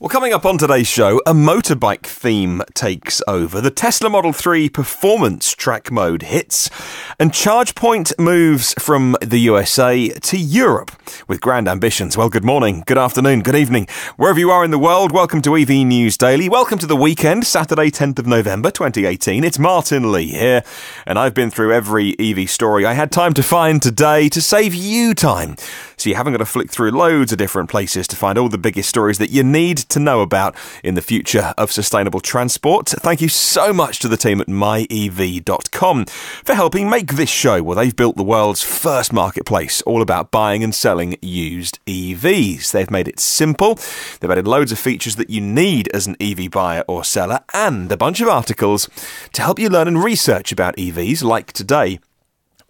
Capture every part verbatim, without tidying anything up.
Well, coming up on today's show, a motorbike theme takes over. The Tesla Model three Performance Track Mode hits, and ChargePoint moves from the U S A to Europe with grand ambitions. Well, good morning, good afternoon, good evening. Wherever you are in the world, welcome to E V News Daily. Welcome to the weekend, Saturday, tenth of November, twenty eighteen. It's Martin Lee here, and I've been through every E V story I had time to find today to save you time, so you haven't got to flick through loads of different places to find all the biggest stories that you need to know about in the future of sustainable transport. Thank you so much to the team at my E V dot com for helping make this show, where they've built the world's first marketplace all about buying and selling used E Vs. They've made it simple. They've added loads of features that you need as an E V buyer or seller, and a bunch of articles to help you learn and research about E Vs, like today.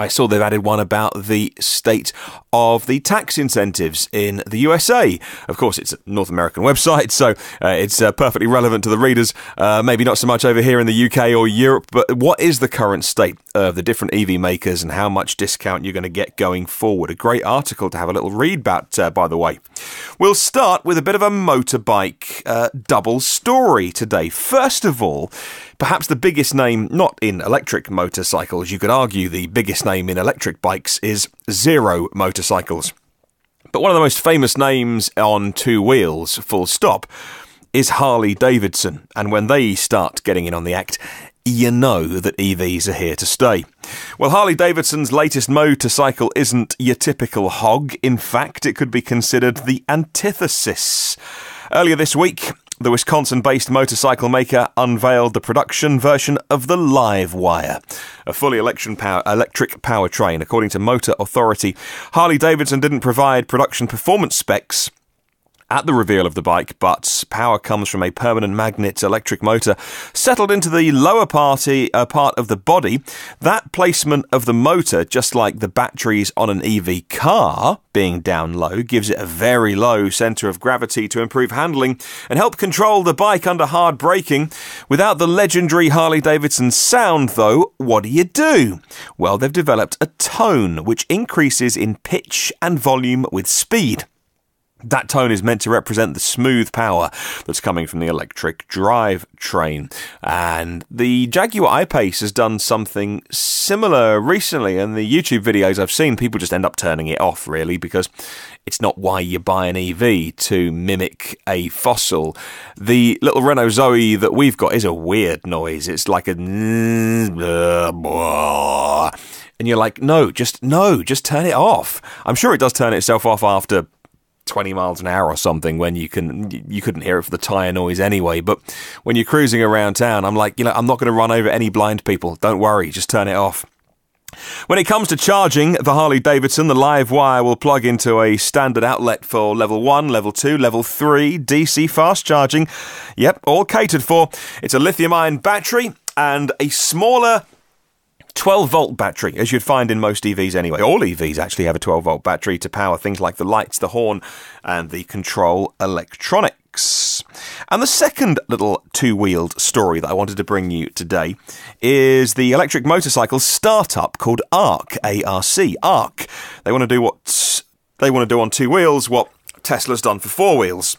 I saw they've added one about the state of the tax incentives in the U S A. Of course, it's a North American website, so uh, it's uh, perfectly relevant to the readers. Uh, maybe not so much over here in the U K or Europe, but what is the current state of the different E V makers and how much discount you're going to get going forward? A great article to have a little read about, uh, by the way. We'll start with a bit of a motorbike uh, double story today. First of all, perhaps the biggest name, not in electric motorcycles, you could argue the biggest name in electric bikes is Zero Motorcycles. But one of the most famous names on two wheels, full stop, is Harley-Davidson. And when they start getting in on the act, you know that E Vs are here to stay. Well, Harley-Davidson's latest motorcycle isn't your typical hog. In fact, it could be considered the antithesis. Earlier this week, the Wisconsin-based motorcycle maker unveiled the production version of the LiveWire, a fully electric powertrain. According to Motor Authority, Harley-Davidson didn't provide production performance specs at the reveal of the bike, but power comes from a permanent magnet electric motor settled into the lower party, uh, part of the body. That placement of the motor, just like the batteries on an E V car being down low, gives it a very low centre of gravity to improve handling and help control the bike under hard braking. Without the legendary Harley-Davidson sound, though, what do you do? Well, they've developed a tone which increases in pitch and volume with speed. That tone is meant to represent the smooth power that's coming from the electric drivetrain. And the Jaguar I-Pace has done something similar recently. And the YouTube videos I've seen, people just end up turning it off, really, because it's not why you buy an E V, to mimic a fossil. The little Renault Zoe that we've got is a weird noise. It's like a... And you're like, no, just no, just turn it off. I'm sure it does turn itself off after twenty miles an hour or something, when you can you couldn't hear it for the tyre noise anyway. But when you're cruising around town, I'm like, you know, I'm not going to run over any blind people. Don't worry, just turn it off. When it comes to charging the Harley-Davidson, the LiveWire will plug into a standard outlet for level one, level two, level three, D C fast charging. Yep, all catered for. It's a lithium-ion battery and a smaller twelve volt battery, as you'd find in most E Vs anyway. All E Vs actually have a twelve volt battery to power things like the lights, the horn, and the control electronics. And the second little two-wheeled story that I wanted to bring you today is the electric motorcycle startup called Arc, A R C, Arc. They want to do what they want to do on two wheels, what Tesla's done for four wheels.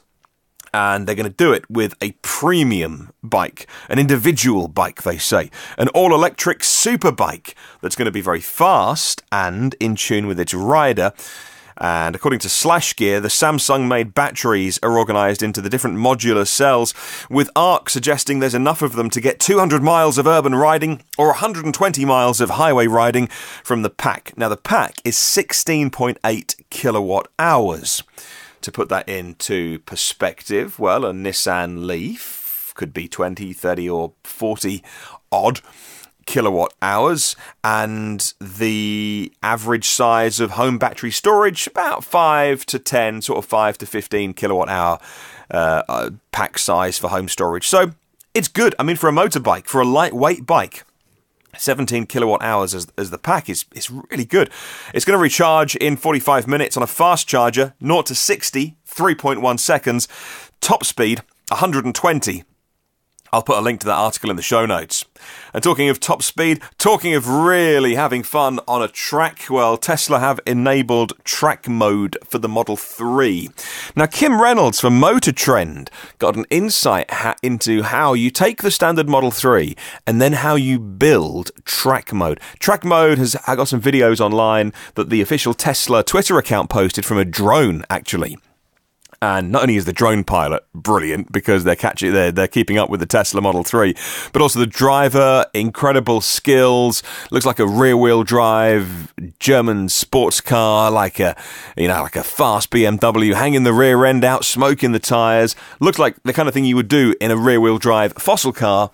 And they're going to do it with a premium bike, an individual bike, they say, an all-electric super bike that's going to be very fast and in tune with its rider. And according to Slash Gear, the Samsung-made batteries are organised into the different modular cells, with Arc suggesting there's enough of them to get two hundred miles of urban riding or one hundred twenty miles of highway riding from the pack. Now, the pack is sixteen point eight kilowatt hours. To put that into perspective, well, a Nissan Leaf could be twenty, thirty or forty odd kilowatt hours. And the average size of home battery storage, about five to ten, sort of five to fifteen kilowatt hour uh, pack size for home storage. So it's good. I mean, for a motorbike, for a lightweight bike, seventeen kilowatt hours as, as the pack is, is really good. It's going to recharge in forty-five minutes on a fast charger, zero to sixty, three point one seconds, top speed, one hundred twenty. I'll put a link to that article in the show notes. And talking of top speed, talking of really having fun on a track, well, Tesla have enabled track mode for the Model three. Now, Kim Reynolds from Motor Trend got an insight ha- into how you take the standard Model three and then how you build track mode. Track mode has I got some videos online that the official Tesla Twitter account posted from a drone, actually. And not only is the drone pilot brilliant because they're catching, they're, they're keeping up with the Tesla Model three, but also the driver, incredible skills, looks like a rear-wheel drive German sports car, like a, you know, like a fast B M W, hanging the rear end out, smoking the tyres. Looks like the kind of thing you would do in a rear-wheel drive fossil car,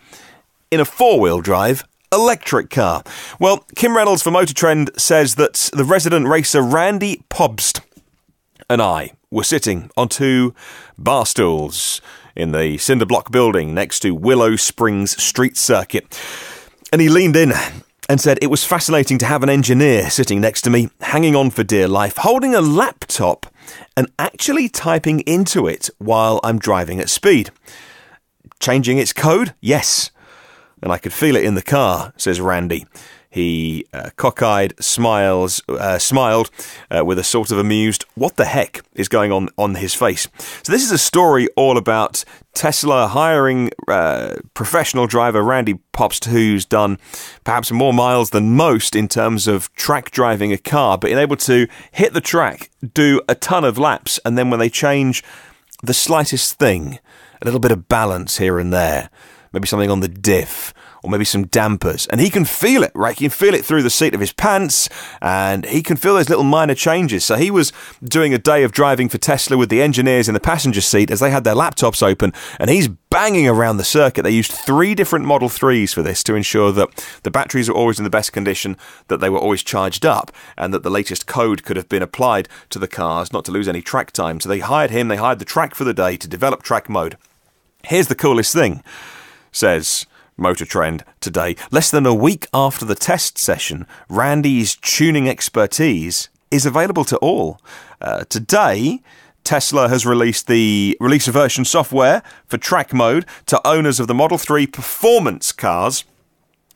in a four-wheel drive electric car. Well, Kim Reynolds for Motor Trend says that the resident racer Randy Pobst and I were sitting on two bar stools in the cinder block building next to Willow Springs Street Circuit. And he leaned in and said, "It was fascinating to have an engineer sitting next to me, hanging on for dear life, holding a laptop and actually typing into it while I'm driving at speed. Changing its code? Yes. And I could feel it in the car," says Randy. He uh, cockeyed, smiles, uh, smiled uh, with a sort of amused, what the heck is going on on his face. So this is a story all about Tesla hiring uh, professional driver Randy Pobst, who's done perhaps more miles than most in terms of track driving a car, but been able to hit the track, do a ton of laps, and then when they change the slightest thing, a little bit of balance here and there, maybe something on the diff, or maybe some dampers. And he can feel it, right? He can feel it through the seat of his pants, and he can feel those little minor changes. So he was doing a day of driving for Tesla with the engineers in the passenger seat as they had their laptops open, and he's banging around the circuit. They used three different Model threes for this to ensure that the batteries were always in the best condition, that they were always charged up, and that the latest code could have been applied to the cars, not to lose any track time. So they hired him, they hired the track for the day to develop track mode. Here's the coolest thing, says Motor Trend today. Less than a week after the test session, Randy's tuning expertise is available to all. Uh, today, Tesla has released the release version software for track mode to owners of the Model three performance cars.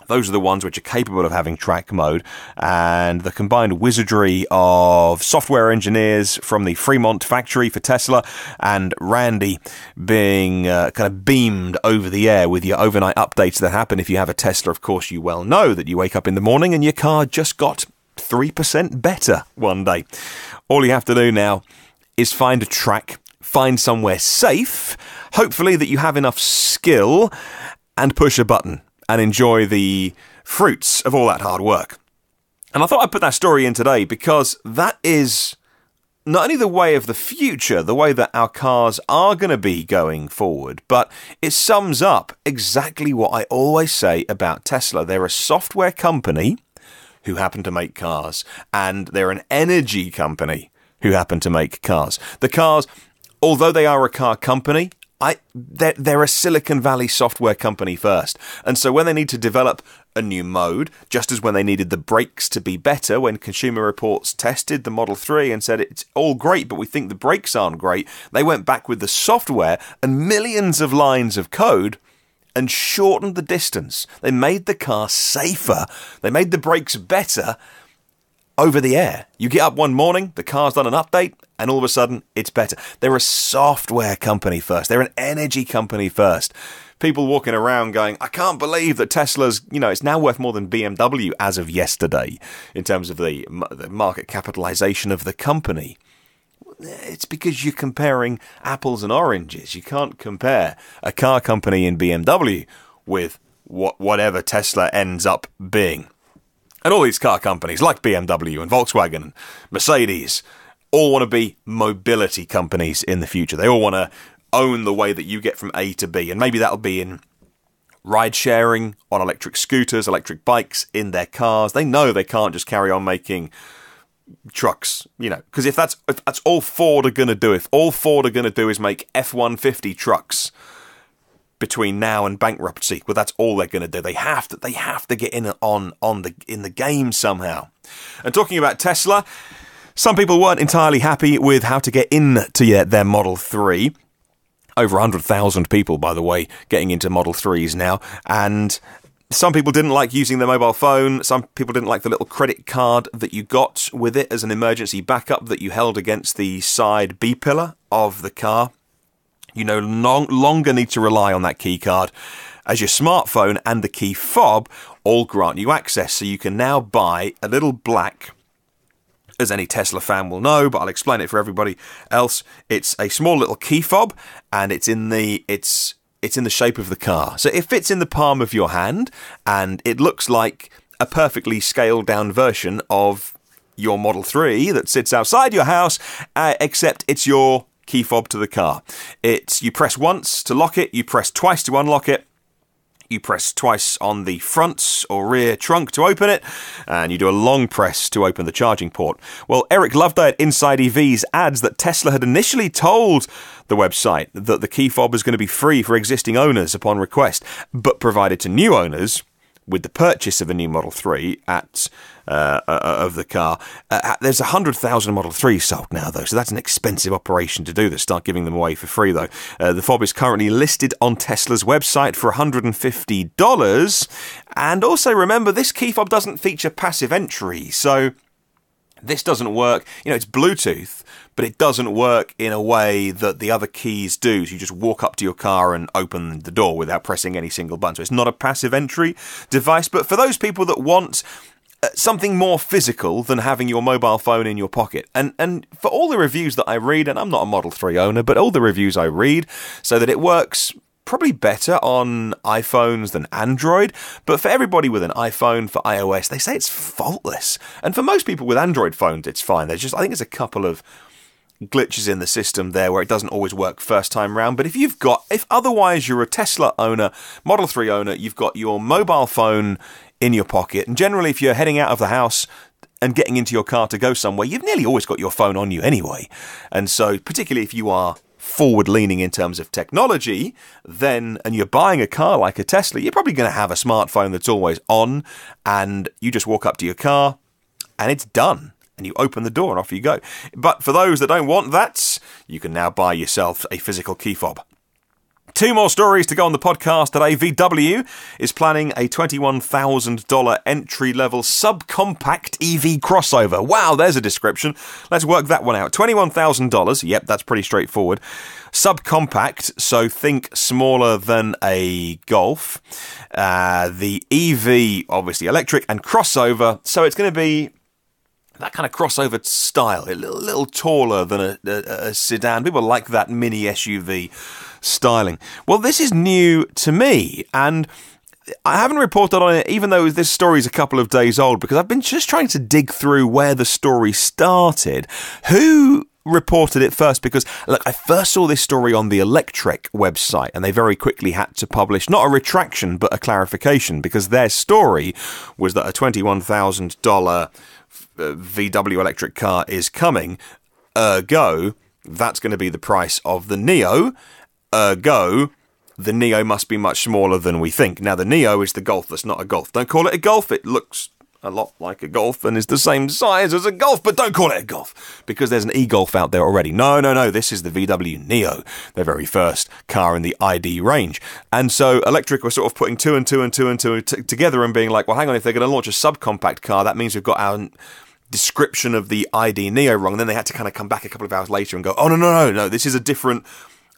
Those are the ones which are capable of having track mode, and the combined wizardry of software engineers from the Fremont factory for Tesla and Randy being uh, kind of beamed over the air with your overnight updates that happen. If you have a Tesla, of course, you well know that you wake up in the morning and your car just got three percent better one day. All you have to do now is find a track, find somewhere safe, hopefully that you have enough skill, and push a button and enjoy the fruits of all that hard work. And I thought I'd put that story in today because that is not only the way of the future, the way that our cars are going to be going forward, but it sums up exactly what I always say about Tesla. They're a software company who happen to make cars, and they're an energy company who happen to make cars. The cars, although they are a car company, I, they're, they're a Silicon Valley software company first. And so when they need to develop a new mode, just as when they needed the brakes to be better, when Consumer Reports tested the Model three and said it's all great, but we think the brakes aren't great, they went back with the software and millions of lines of code and shortened the distance. They made the car safer. They made the brakes better over the air. You get up one morning, the car's done an update, and all of a sudden, it's better. They're a software company first. They're an energy company first. People walking around going, I can't believe that Tesla's, you know, it's now worth more than B M W as of yesterday in terms of the, the market capitalization of the company. It's because you're comparing apples and oranges. You can't compare a car company in B M W with what, whatever Tesla ends up being. And all these car companies like B M W and Volkswagen and Mercedes all want to be mobility companies in the future. They all want to own the way that you get from A to B. And maybe that'll be in ride sharing, on electric scooters, electric bikes, in their cars. They know they can't just carry on making trucks, you know, because if that's, if that's all Ford are going to do, if all Ford are going to do is make F one fifty trucks between now and bankruptcy, well, that's all they're going to do. They have to, they have to get in on, on the, in the game somehow. And talking about Tesla, some people weren't entirely happy with how to get into their Model three. over one hundred thousand people, by the way, getting into Model threes now. And some people didn't like using their mobile phone. Some people didn't like the little credit card that you got with it as an emergency backup that you held against the side B-pillar of the car. You no long, longer need to rely on that key card, as your smartphone and the key fob all grant you access. So you can now buy a little black, as any Tesla fan will know, but I'll explain it for everybody else. It's a small little key fob, and it's in the... it's. It's in the shape of the car. So it fits in the palm of your hand, and it looks like a perfectly scaled-down version of your Model three that sits outside your house, uh, except it's your key fob to the car. It's, you press once to lock it, you press twice to unlock it, you press twice on the front or rear trunk to open it, and you do a long press to open the charging port. Well, Eric Loveday at Inside E Vs adds that Tesla had initially told the website that the key fob is going to be free for existing owners upon request, but provided to new owners with the purchase of a new Model three at uh, uh, of the car. Uh, there's one hundred thousand Model threes sold now, though, so that's an expensive operation to do, to start giving them away for free, though. Uh, the fob is currently listed on Tesla's website for one hundred fifty dollars. And also, remember, this key fob doesn't feature passive entry, so this doesn't work. You know, it's Bluetooth, but it doesn't work in a way that the other keys do. So you just walk up to your car and open the door without pressing any single button. So it's not a passive entry device, but for those people that want something more physical than having your mobile phone in your pocket. And and for all the reviews that I read, and I'm not a Model three owner, but all the reviews I read, so that it works probably better on iPhones than Android, but for everybody with an iPhone, for iOS, they say it's faultless. And for most people with Android phones, it's fine. There's just, I think there's a couple of glitches in the system there where it doesn't always work first time round. But if you've got, if otherwise you're a Tesla owner, Model three owner, you've got your mobile phone in your pocket. And generally, if you're heading out of the house and getting into your car to go somewhere, you've nearly always got your phone on you anyway. And so particularly if you are forward-leaning in terms of technology, then, and you're buying a car like a Tesla, you're probably going to have a smartphone that's always on, and you just walk up to your car, and it's done, and you open the door, and off you go. But for those that don't want that, you can now buy yourself a physical key fob. Two more stories to go on the podcast today. V W is planning a twenty-one thousand dollars entry-level subcompact E V crossover. Wow, there's a description. Let's work that one out. twenty-one thousand dollars. Yep, that's pretty straightforward. Subcompact, so think smaller than a Golf. Uh, the E V, obviously electric, and crossover. So it's going to be that kind of crossover style, a little, little taller than a, a, a sedan. People like that mini S U V styling. Well, this is new to me, and I haven't reported on it, even though this story is a couple of days old, because I've been just trying to dig through where the story started. Who reported it first? Because, look, I first saw this story on the Electric website, and they very quickly had to publish not a retraction, but a clarification, because their story was that a twenty-one thousand dollars V W electric car is coming, ergo, that's going to be the price of the Neo, ergo, the Neo must be much smaller than we think. Now, the Neo is the Golf, that's not a Golf. Don't call it a Golf, it looks a lot like a Golf and is the same size as a Golf, but don't call it a Golf, because there's an e-Golf out there already. No, no, no, this is the V W Neo, their very first car in the I D range. And so Electric were sort of putting two and two and two and two t- together and being like, well, hang on, if they're going to launch a subcompact car, that means we've got our description of the I D Neo wrong. And then they had to kind of come back a couple of hours later and go, oh, no, no, no, no, this is a different,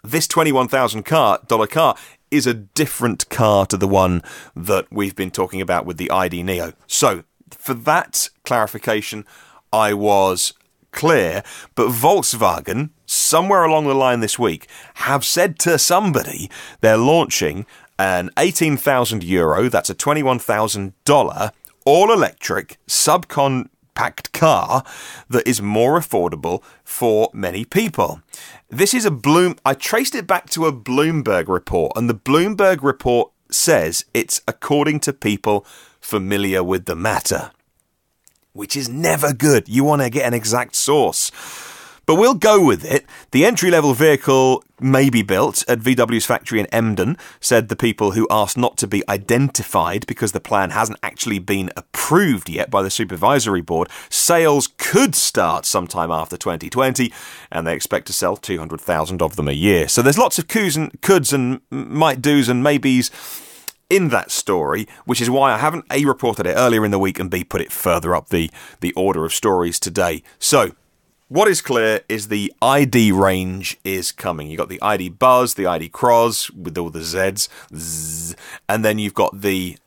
this twenty-one thousand dollars car is a different car to the one that we've been talking about with the I D Neo. So for that clarification, I was clear. But Volkswagen, somewhere along the line this week, have said to somebody they're launching an eighteen thousand euro, that's a twenty-one thousand dollars, all-electric subcompact car that is more affordable for many people. This is a Bloom... I traced it back to a Bloomberg report, and the Bloomberg report says it's according to people familiar with the matter, which is never good. You want to get an exact source. But we'll go with it. The entry-level vehicle may be built at V W's factory in Emden, said the people who asked not to be identified because the plan hasn't actually been approved yet by the supervisory board. Sales could start sometime after twenty twenty, and they expect to sell two hundred thousand of them a year. So there's lots of coulds and, coulds and might-dos and maybes in that story, which is why I haven't A, reported it earlier in the week, and B, put it further up the, the order of stories today. So, what is clear is the I D range is coming. You've got the I D Buzz, the I D Cross, with all the Zs, zzz, and then you've got the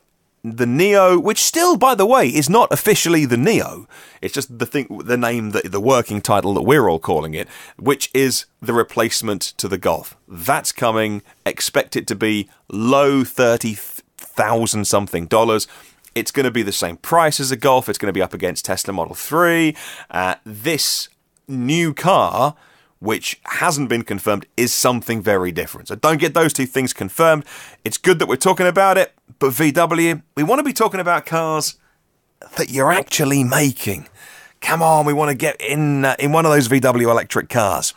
the Neo, which still, by the way, is not officially the Neo. It's just the thing, the name, that the working title that we're all calling it, which is the replacement to the Golf. That's coming. Expect it to be low thirty thousand something dollars. It's going to be the same price as a Golf. It's going to be up against Tesla Model three. Uh, this... new car, which hasn't been confirmed, is something very different. So don't get those two things confirmed. It's good that we're talking about it, but V W, we want to be talking about cars that you're actually making. Come on, we want to get in uh, in one of those V W electric cars.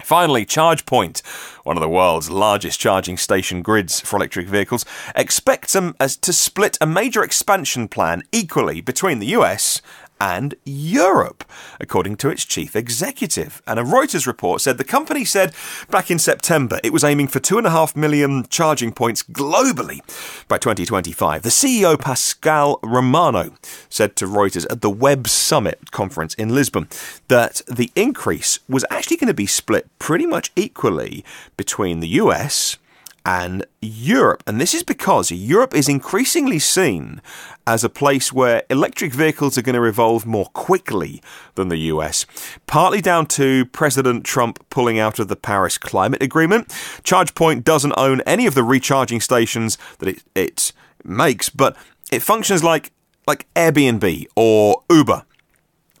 Finally, ChargePoint, one of the world's largest charging station grids for electric vehicles, expects them as to split a major expansion plan equally between the U S and Europe, according to its chief executive. And a Reuters report said the company said back in September it was aiming for two and a half million charging points globally by twenty twenty-five. The C E O, Pascal Romano, said to Reuters at the Web Summit conference in Lisbon that the increase was actually going to be split pretty much equally between the U S and Europe. And this is because Europe is increasingly seen as a place where electric vehicles are going to evolve more quickly than the U S, partly down to President Trump pulling out of the Paris Climate Agreement. ChargePoint doesn't own any of the recharging stations that it, it makes, but it functions like, like Airbnb or Uber.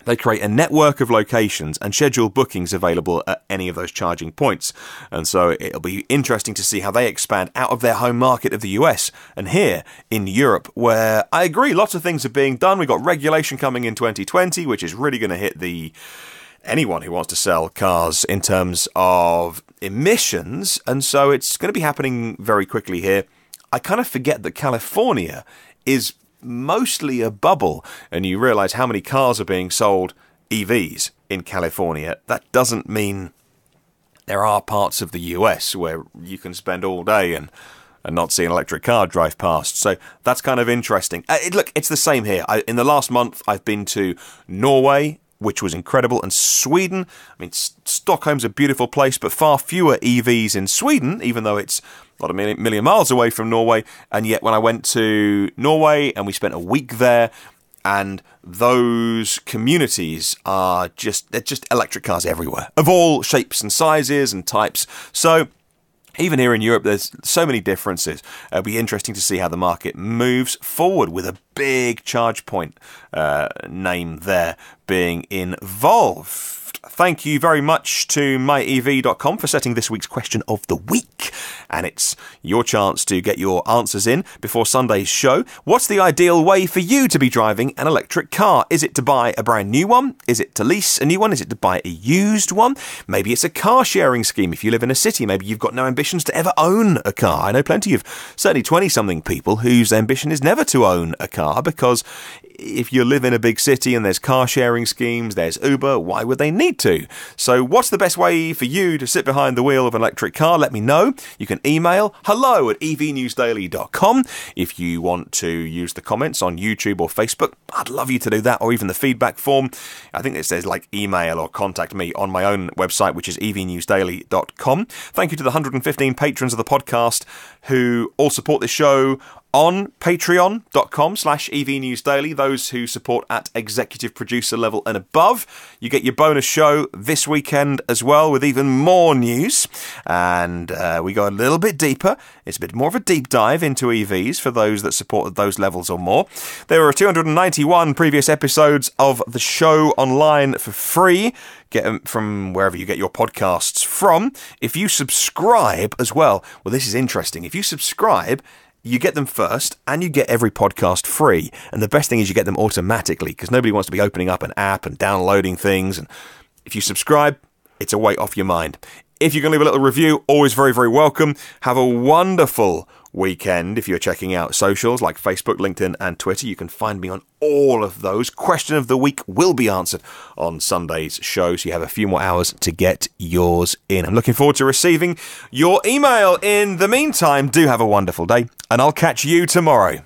They create a network of locations and schedule bookings available at any of those charging points. And so it'll be interesting to see how they expand out of their home market of the U S and here in Europe, where I agree lots of things are being done. We've got regulation coming in twenty twenty, which is really going to hit the anyone who wants to sell cars in terms of emissions. And so it's going to be happening very quickly here. I kind of forget that California is mostly a bubble, and you realize how many cars are being sold E Vs in California. That doesn't mean there are parts of the U S where you can spend all day and, and not see an electric car drive past. So that's kind of interesting. Uh, it, look, it's the same here. I, in the last month, I've been to Norway, which was incredible, and Sweden. I mean, S- Stockholm's a beautiful place, but far fewer E Vs in Sweden, even though it's a lot of million, million miles away from Norway. And yet when I went to Norway and we spent a week there, and those communities are just, they're just electric cars everywhere, of all shapes and sizes and types. So even here in Europe, there's so many differences. It'll be interesting to see how the market moves forward with a big ChargePoint uh, name there being involved. Thank you very much to my E V dot com for setting this week's question of the week. And it's your chance to get your answers in before Sunday's show. What's the ideal way for you to be driving an electric car? Is it to buy a brand new one? Is it to lease a new one? Is it to buy a used one? Maybe it's a car sharing scheme if you live in a city. Maybe you've got no ambitions to ever own a car. I know plenty of certainly twenty-something people whose ambition is never to own a car, because if you live in a big city and there's car sharing schemes, there's Uber, why would they need to? So what's the best way for you to sit behind the wheel of an electric car? Let me know. You can email hello at E V news daily dot com. If you want to use the comments on YouTube or Facebook, I'd love you to do that, or even the feedback form. I think it says like email or contact me on my own website, which is E V news daily dot com. Thank you to the one hundred fifteen patrons of the podcast who all support this show on patreon dot com slash E V News Daily, those who support at executive producer level and above. You get your bonus show this weekend as well, with even more news. And uh, we go a little bit deeper. It's a bit more of a deep dive into E Vs for those that support those levels or more. There are two hundred ninety-one previous episodes of the show online for free. Get them from wherever you get your podcasts from. If you subscribe as well, well, this is interesting. If you subscribe, you get them first, and you get every podcast free. And the best thing is you get them automatically, because nobody wants to be opening up an app and downloading things. And If you subscribe, it's a weight off your mind. If you can leave a little review, always very, very welcome. Have a wonderful weekend. If you're checking out socials like Facebook, LinkedIn, and Twitter, you can find me on all of those. Question of the week will be answered on Sunday's show, so you have a few more hours to get yours in. I'm looking forward to receiving your email. In the meantime, do have a wonderful day, and I'll catch you tomorrow.